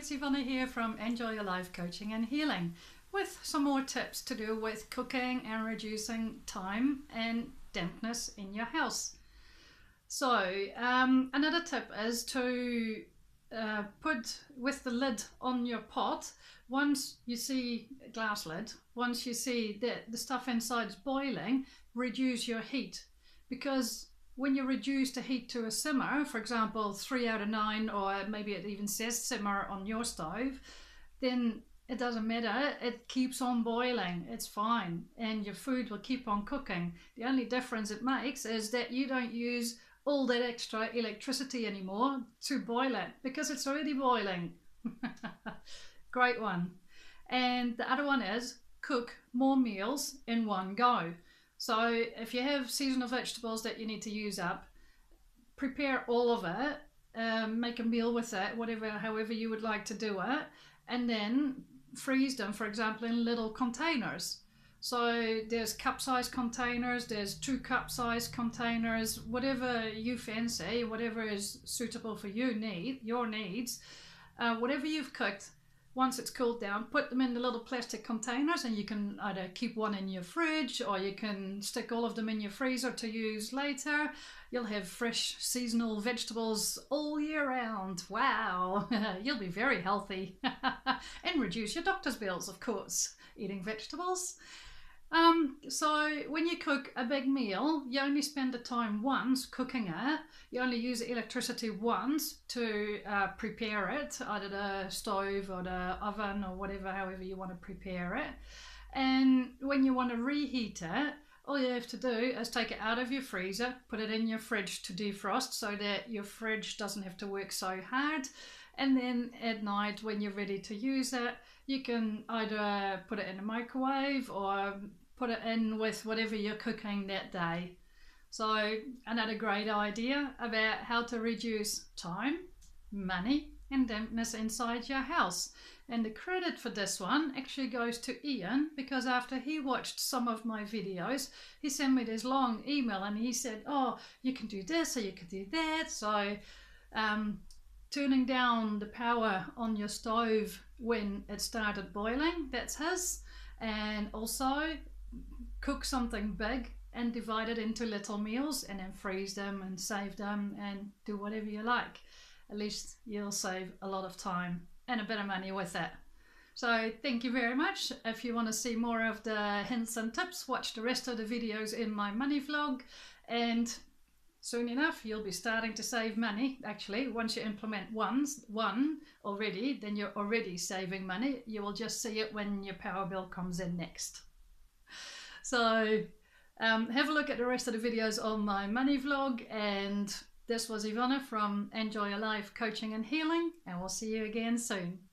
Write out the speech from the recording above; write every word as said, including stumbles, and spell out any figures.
it's Yvonna here from Enjoy Your Life Coaching and Healing with some more tips to do with cooking and reducing time and dampness in your house. So um, another tip is to uh, put with the lid on your pot. Once you see a glass lid, once you see that the stuff inside is boiling, reduce your heat, because when you reduce the heat to a simmer, for example three out of nine, or maybe it even says simmer on your stove, then it doesn't matter, it keeps on boiling, it's fine, and your food will keep on cooking. The only difference it makes is that you don't use all that extra electricity anymore to boil it, because it's already boiling. Great one. And the other one is cook more meals in one go. So if you have seasonal vegetables that you need to use up, prepare all of it, um, make a meal with it, whatever, however you would like to do it, and then freeze them, for example, in little containers. So there's cup-sized containers, there's two cup-sized containers, whatever you fancy, whatever is suitable for you need, your needs, uh, whatever you've cooked. Once it's cooled down, put them in the little plastic containers, and you can either keep one in your fridge or you can stick all of them in your freezer to use later. You'll have fresh seasonal vegetables all year round. Wow, you'll be very healthy and reduce your doctor's bills, of course, eating vegetables. Um, so when you cook a big meal, you only spend the time once cooking it. You only use electricity once to uh, prepare it, either the stove or the oven or whatever, however you want to prepare it. And when you want to reheat it, all you have to do is take it out of your freezer, put it in your fridge to defrost so that your fridge doesn't have to work so hard. And then at night, when you're ready to use it, you can either put it in the microwave or put it in with whatever you're cooking that day. So another great idea about how to reduce time, money and dampness inside your house. And the credit for this one actually goes to Ian, because after he watched some of my videos, he sent me this long email and he said, oh, you can do this or you can do that. So um, turning down the power on your stove when it started boiling, that's his. And also cook something big and divide it into little meals and then freeze them and save them and do whatever you like. At least you'll save a lot of time and a bit of money with it. So thank you very much. If you want to see more of the hints and tips, watch the rest of the videos in my money vlog, and soon enough you'll be starting to save money. Actually, once you implement one, one already, then you're already saving money. You will just see it when your power bill comes in next. So Um, have a look at the rest of the videos on my money vlog, and this was Yvonna from Enjoy Your Life Coaching and Healing, and we'll see you again soon.